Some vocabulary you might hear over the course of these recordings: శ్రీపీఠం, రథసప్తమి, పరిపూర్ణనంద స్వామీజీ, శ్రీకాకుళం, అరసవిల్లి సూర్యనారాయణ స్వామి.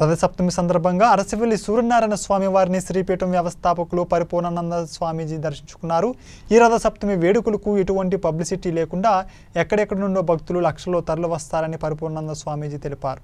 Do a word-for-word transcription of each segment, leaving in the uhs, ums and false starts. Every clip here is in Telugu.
రథసప్తమి సందర్భంగా అరసవిల్లి సూర్యనారాయణ స్వామి వారిని శ్రీపీఠం వ్యవస్థాపకులు పరిపూర్ణనంద స్వామీజీ దర్శించుకున్నారు। ఈ రథసప్తమి వేడుకలకు ఎటువంటి పబ్లిసిటీ లేకుండా ఎక్కడెక్కడ నుండో భక్తులు లక్షల్లో తరలి వస్తారని పరిపూర్ణనంద స్వామీజీ తెలిపారు।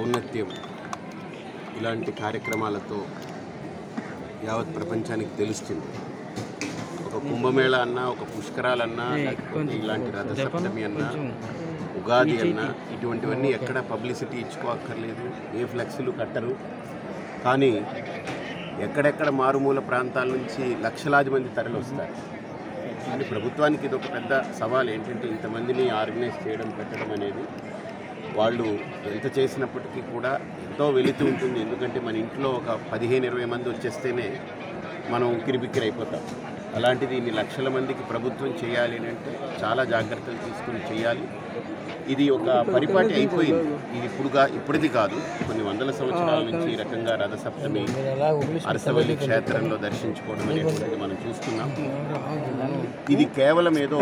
औन्नत्यम इलांटि कार्यक्रमालतो यावत् प्रपंचानिकि तेलुस्तुंदि। ओक कुंभमेळ अन्ना ओक पुष्करालन्ना इलांटि रथसप्तमी अन्ना उगादि अन्ना इटुवंटिवन्नी एक्कड पब्लिसिटी इच्चुकोवक्कर्लेदु, ए फ्लेक्सुलु कट्टरु। कानी एक्कडेक्कड मारुमूल प्रांताल नुंचि लक्षलादि मंदि तरलि वस्तारु। अनि प्रभुत्वानिकि इदि ओक पेद्द सवालु एंटंटे इंतमंदिनि आर्गनैज चेयडं पेट्टडं अनेदि వాళ్ళు ఎంత చేసినప్పటికీ కూడా ఎంతో వెలితి ఉంటుంది। ఎందుకంటే మన ఇంట్లో ఒక పదిహేను ఇరవై మంది వచ్చేస్తేనే మనం కిరిబిక్కిరి అయిపోతాం। అలాంటిది ఇన్ని లక్షల మందికి ప్రభుత్వం చేయాలి అంటే చాలా జాగృతలు తీసుకొని చేయాలి। ఇది ఒక పరిపాటి అయిపోయింది, ఇది ఇప్పుడుగా ఇప్పటిది కాదు, కొన్ని వందల సంవత్సరాల నుంచి ఈ రకంగా రథసప్తమి అరసవిల్లి క్షేత్రంలో దర్శించుకోవడం అనేది మనం చూస్తున్నాం। ఇది కేవలం ఏదో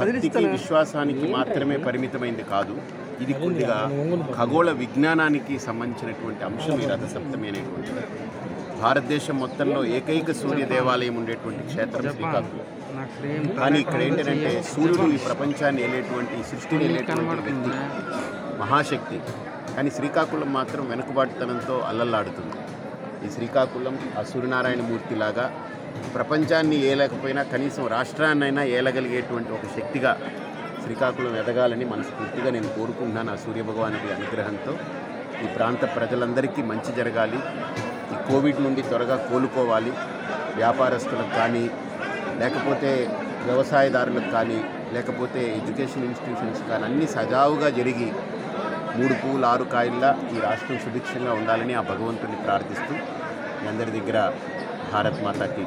భక్తికి విశ్వాసానికి మాత్రమే పరిమితమైంది కాదు, ఇది కొద్దిగా ఖగోళ విజ్ఞానానికి సంబంధించినటువంటి అంశం ఈ రథసప్తమి అనేటువంటిది। భారతదేశం మొత్తంలో ఏకైక సూర్య దేవాలయం ఉండేటువంటి క్షేత్రం శ్రీకాకుళం। కానీ ఇక్కడ ఏంటంటే సూర్యుడు ఈ ప్రపంచాన్ని వెళ్ళేటువంటి సృష్టిని వెళ్ళేటువంటి వ్యక్తి, మహాశక్తి। కానీ శ్రీకాకుళం మాత్రం వెనుకబాటుతనంతో అల్లల్లాడుతుంది। ఈ శ్రీకాకుళం ఆ సూర్యనారాయణ మూర్తిలాగా ప్రపంచాన్ని ఏలేకపోయినా కనీసం రాష్ట్రాన్నైనా ఏలగలిగేటువంటి ఒక శక్తిగా శ్రీకాకుళం ఎదగాలని మనస్ఫూర్తిగా నేను కోరుకుంటున్నాను। ఆ సూర్యభగవానుడి అనుగ్రహంతో ఈ ప్రాంత ప్రజలందరికీ మంచి జరగాలి, ఈ కోవిడ్ నుండి త్వరగా కోలుకోవాలి। వ్యాపారస్తులకు కానీ, లేకపోతే వ్యవసాయదారులకు కానీ, లేకపోతే ఎడ్యుకేషన్ ఇన్స్టిట్యూషన్స్ కానీ అన్నీ సజావుగా జరిగి మూడు పూలు ఆరు కాయల్లా ఈ రాష్ట్రం సుభిక్షంగా ఉండాలని ఆ భగవంతుని ప్రార్థిస్తూ మీ అందరి దగ్గర భారత్ మాతాకి